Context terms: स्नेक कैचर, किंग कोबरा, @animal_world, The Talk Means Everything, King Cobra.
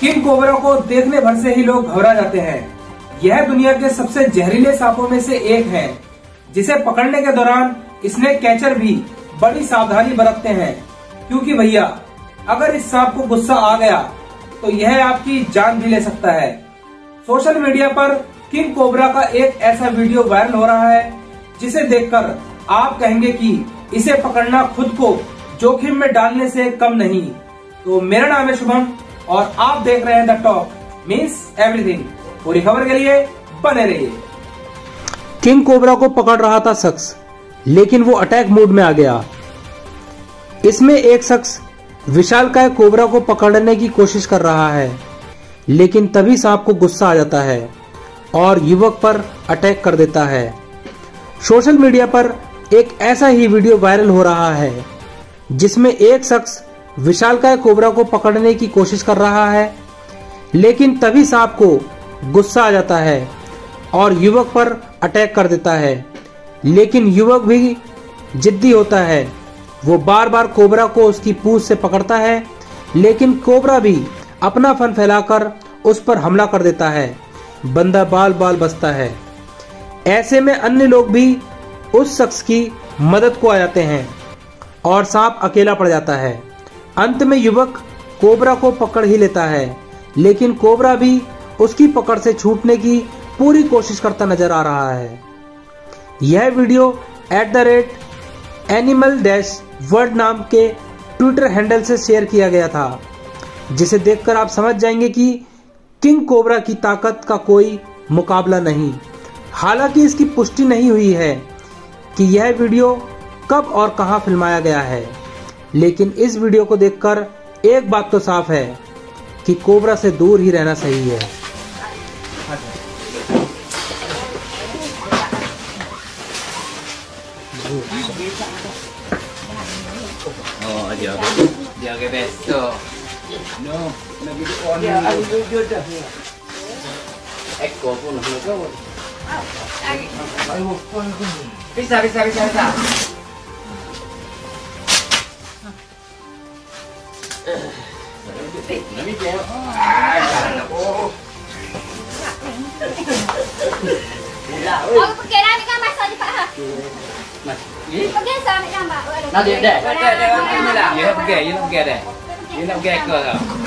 किंग कोबरा को देखने भर से ही लोग घबरा जाते हैं। यह दुनिया के सबसे जहरीले सांपों में से एक है, जिसे पकड़ने के दौरान स्नेक कैचर भी बड़ी सावधानी बरतते हैं, क्योंकि भैया अगर इस सांप को गुस्सा आ गया तो यह आपकी जान भी ले सकता है। सोशल मीडिया पर किंग कोबरा का एक ऐसा वीडियो वायरल हो रहा है जिसे देखकर आप कहेंगे कि इसे पकड़ना खुद को जोखिम में डालने से कम नहीं। तो मेरा नाम है शुभम और आप देख रहे हैं द टॉक मींस एवरीथिंग। पूरी खबर के लिए बने रहिए। किंग कोबरा को पकड़ रहा था शख्स, लेकिन वो अटैक मोड में आ गया। इसमें एक शख्स विशालकाय कोबरा को पकड़ने की कोशिश कर रहा है, लेकिन तभी सांप को गुस्सा आ जाता है और युवक पर अटैक कर देता है। सोशल मीडिया पर एक ऐसा ही वीडियो वायरल हो रहा है जिसमें एक शख्स विशालकाय कोबरा को पकड़ने की कोशिश कर रहा है, लेकिन तभी सांप को गुस्सा आ जाता है और युवक पर अटैक कर देता है। लेकिन युवक भी जिद्दी होता है, वो बार बार कोबरा को उसकी पूंछ से पकड़ता है, लेकिन कोबरा भी अपना फन फैलाकर उस पर हमला कर देता है। बंदा बाल बाल बचता है। ऐसे में अन्य लोग भी उस शख्स की मदद को आ जाते हैं और सांप अकेला पड़ जाता है। अंत में युवक कोबरा को पकड़ ही लेता है, लेकिन कोबरा भी उसकी पकड़ से छूटने की पूरी कोशिश करता नजर आ रहा है। यह वीडियो @animal_world नाम के ट्विटर हैंडल से शेयर किया गया था, जिसे देखकर आप समझ जाएंगे कि किंग कोबरा की ताकत का कोई मुकाबला नहीं। हालांकि इसकी पुष्टि नहीं हुई है कि यह वीडियो कब और कहां फिल्माया गया है, लेकिन इस वीडियो को देखकर एक बात तो साफ है कि कोबरा से दूर ही रहना सही है। Pergi sama jambak. Nak dia dah. Dia nak pergi ke kau.